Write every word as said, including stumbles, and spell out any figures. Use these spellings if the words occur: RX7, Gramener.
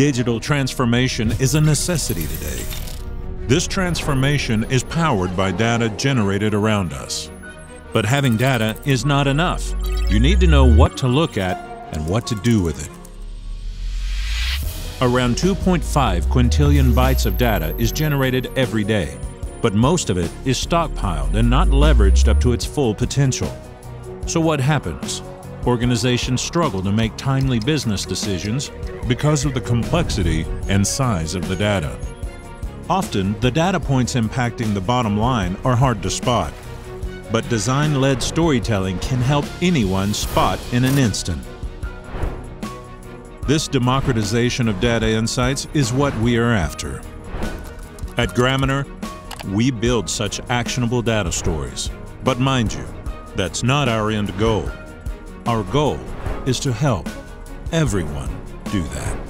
Digital transformation is a necessity today. This transformation is powered by data generated around us. But having data is not enough. You need to know what to look at and what to do with it. Around two point five quintillion bytes of data is generated every day, but most of it is stockpiled and not leveraged up to its full potential. So what happens? Organizations struggle to make timely business decisions because of the complexity and size of the data. Often, the data points impacting the bottom line are hard to spot, but design-led storytelling can help anyone spot in an instant. This democratization of data insights is what we are after. At Gramener, we build such actionable data stories. But mind you, that's not our end goal. Our goal is to help everyone do that.